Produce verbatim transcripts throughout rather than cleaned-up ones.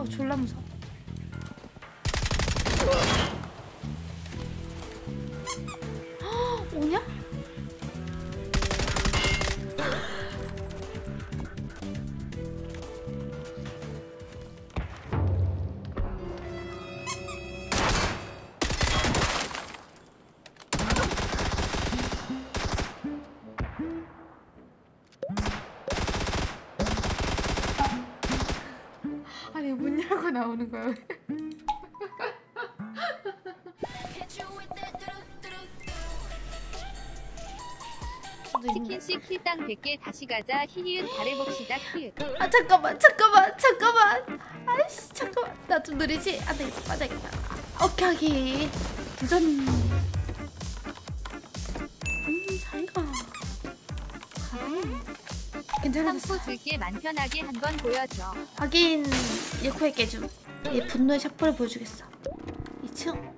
어, 졸라 무서워. 허, 오냐? 아니 문 열고 나오는 거야. 치킨 씨 킬당 백 개 다시 가자. 희희은 잘해봅시다. 킬. 아 잠깐만 잠깐만 잠깐만. 아이씨 잠깐만. 나 좀 느리지? 안 되겠다. 맞아야겠다. 오케이 오케이. 도전. 음 자기가. 가라. 괜찮아졌어. 탐포 들게 만 편하게 한번 보여줘. 하긴 예코에 깨줌. 얘 분노의 샷발을 보여주겠어. 이 층.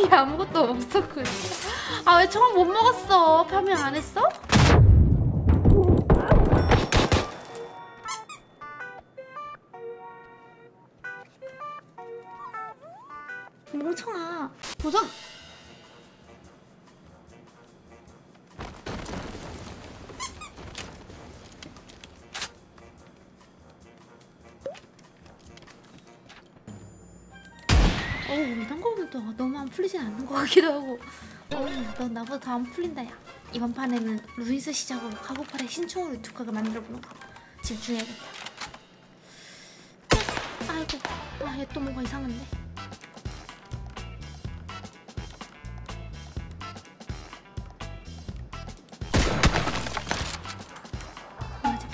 얘 아무것도 없었군. 아 왜 처음 못 먹었어? 파밍 안 했어? 멍청아. 도전! 어우 이런 거보다 너무 안 풀리진 않는 것 같기도 하고. 어우 넌 나보다 더 안 풀린다 야. 이번 판에는 루이스 시작으로 카고팔의 신총으로 유튜브가 만들어보는 거 집중해야겠다. 아이고 아 얘 또 뭔가 이상한데?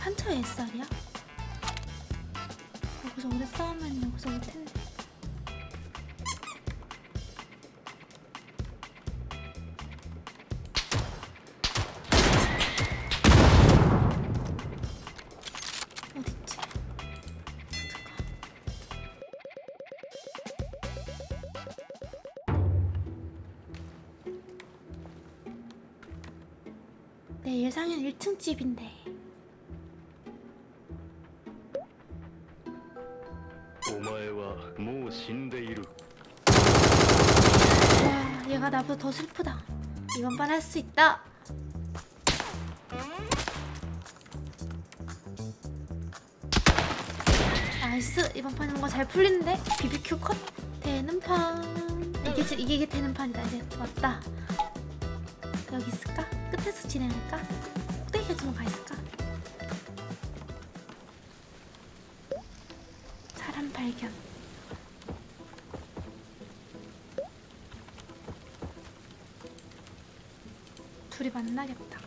판처의 햇살이야? 여기서 오래 싸우면 여기서 올 텐데. 어딨지? 잠깐. 내 예상엔 일 층 집인데. 와, 얘가 나보다 더 슬프다. 이번 판 할 수 있다. 나이스. 이번 판 뭔가 잘 풀리는데? 비비큐 컷 되는 판. 이게 이게 되는 판이다. 이제 왔다. 여기 있을까? 끝에서 진행할까? 꼭대기가 좀 가 있을까? 사람 발견. 둘이 만나겠다.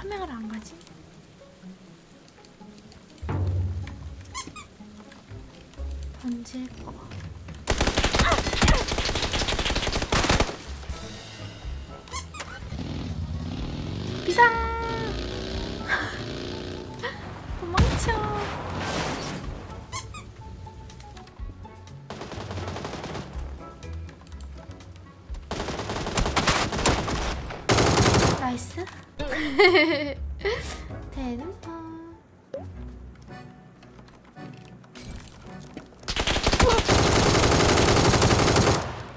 파밍하러 안 가지? 던질 거. 비상! 도망쳐. 나이스. 되는 판.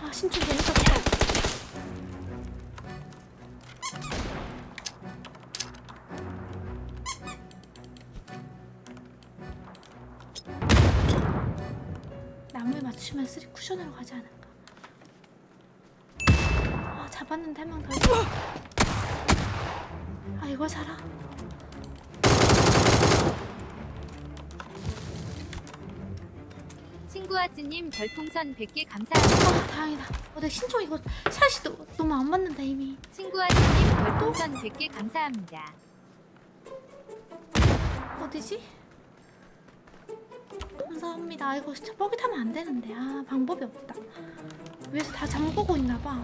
아 신청 재밌었다. 나무에 맞추면 쓰리 쿠션으로 가지 않을까? 아 잡았는데 한 명 더 있어. 아 이걸 사라. 친구아즈님 별풍선 백 개 감사합니다. 어, 다행이다. 어, 내 신청 이거 샷이 너, 너무 안 맞는다 이미. 친구아즈님 별풍선 백 개 감사합니다. 어디지? 감사합니다. 이거 진짜 버기 타면 안 되는데. 아, 방법이 없다. 위에서 다 잠그고 있나봐.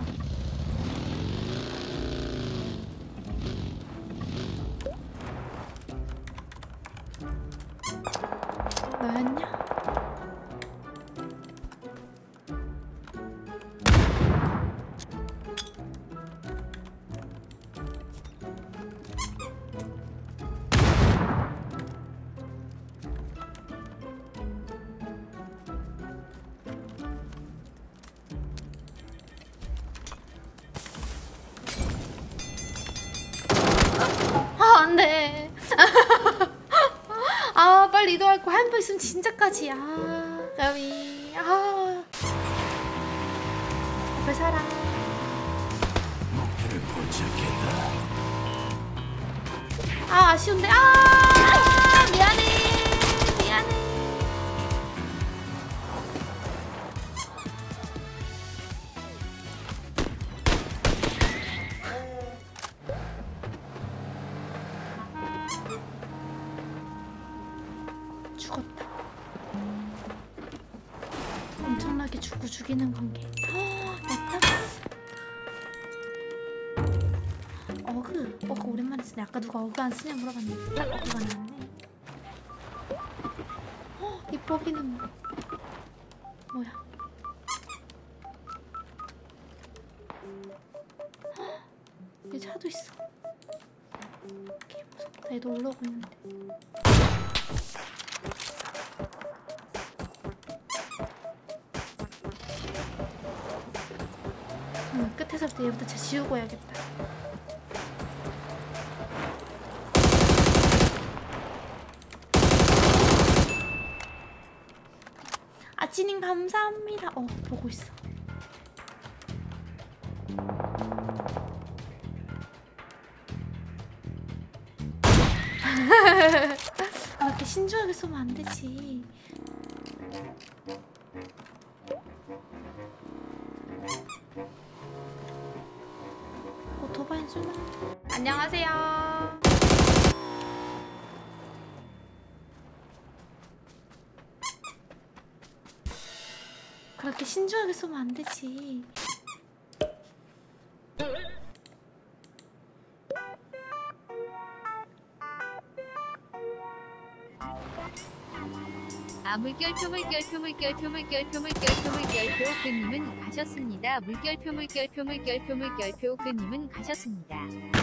너였냐? 있으면 진짜까지야. 까비. 아. 옆에 사람. 아, 아쉬운데. 아, 아 미안해. 미안해. 죽이는 관계. 어, 어그 어그 오랜만에 쓰네. 아까 누가 어그 안 쓰냐 물어봤는데 딱 어그가 나왔네. 어, 이 버기는 뭐. 뭐야? 이 차도 있어. 개 무섭다. 얘도 올라오고 있는데. 끝에서부터 얘부터 잘 지우고 해야겠다. 아치님 감사합니다. 어, 보고 있어. 이렇게 신중하게 쏘면 안 되지. 안녕하세요. 그렇게 신중하게 쏘면 안 되지. 아, 물결표 물결표 물결표 물결표 물결표 물결표 그님은 가셨습니다. 물결표 물결표 물결표 물결표 그님은 가셨습니다.